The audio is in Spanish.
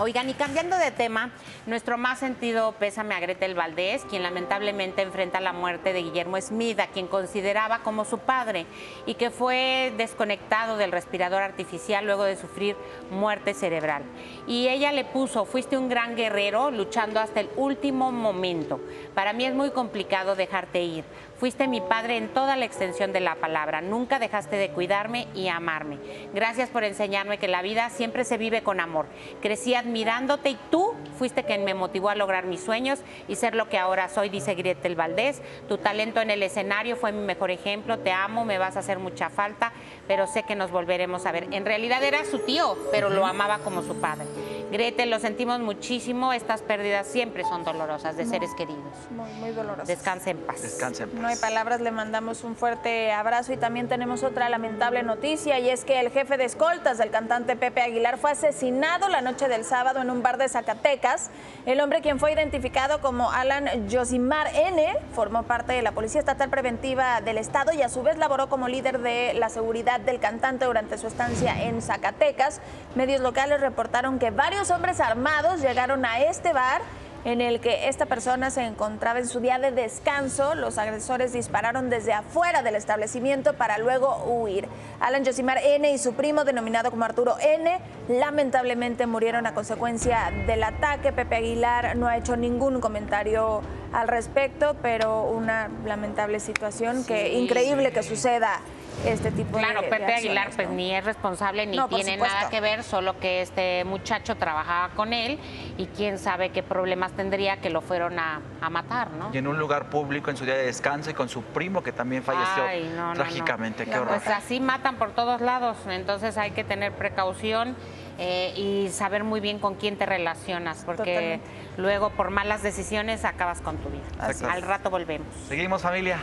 Oigan, y cambiando de tema, nuestro más sentido pésame a Gretel Valdéz, quien lamentablemente enfrenta la muerte de Guillermo Smith, a quien consideraba como su padre y que fue desconectado del respirador artificial luego de sufrir muerte cerebral. Y ella le puso: fuiste un gran guerrero luchando hasta el último momento. Para mí es muy complicado dejarte ir. Fuiste mi padre en toda la extensión de la palabra. Nunca dejaste de cuidarme y amarme. Gracias por enseñarme que la vida siempre se vive con amor. Crecí admirándote y tú fuiste quien me motivó a lograr mis sueños y ser lo que ahora soy, dice Gretel Valdéz. Tu talento en el escenario fue mi mejor ejemplo, te amo, me vas a hacer mucha falta, pero sé que nos volveremos a ver. En realidad era su tío, pero lo amaba como su padre. Gretel, lo sentimos muchísimo, estas pérdidas siempre son dolorosas de seres queridos. Muy, muy dolorosas. Descanse en paz. Descanse en paz. No hay palabras, le mandamos un fuerte abrazo y también tenemos otra lamentable noticia, y es que el jefe de escoltas del cantante Pepe Aguilar fue asesinado la noche del sábado en un bar de Zacatecas. El hombre, quien fue identificado como Alan Yosimar N., formó parte de la Policía Estatal Preventiva del Estado y a su vez laboró como líder de la seguridad del cantante durante su estancia en Zacatecas. Medios locales reportaron que varios hombres armados llegaron a este bar en el que esta persona se encontraba en su día de descanso. Los agresores dispararon desde afuera del establecimiento para luego huir. Alan Yosimar N. y su primo, denominado como Arturo N., lamentablemente murieron a consecuencia del ataque. Pepe Aguilar no ha hecho ningún comentario al respecto, pero una lamentable situación, sí, que increíble que suceda este tipo de Pepe Aguilar, ¿no? Pues ni es responsable ni tiene nada que ver, solo que este muchacho trabajaba con él y quién sabe qué problemas tendría que lo fueron a matar, ¿no? Y en un lugar público en su día de descanso y con su primo que también falleció. Ay, no, trágicamente, no. Qué horror. Pues así matan por todos lados, entonces hay que tener precaución. Y saber muy bien con quién te relacionas, porque totalmente, luego por malas decisiones acabas con tu vida. Así. Al rato volvemos. Seguimos, familia.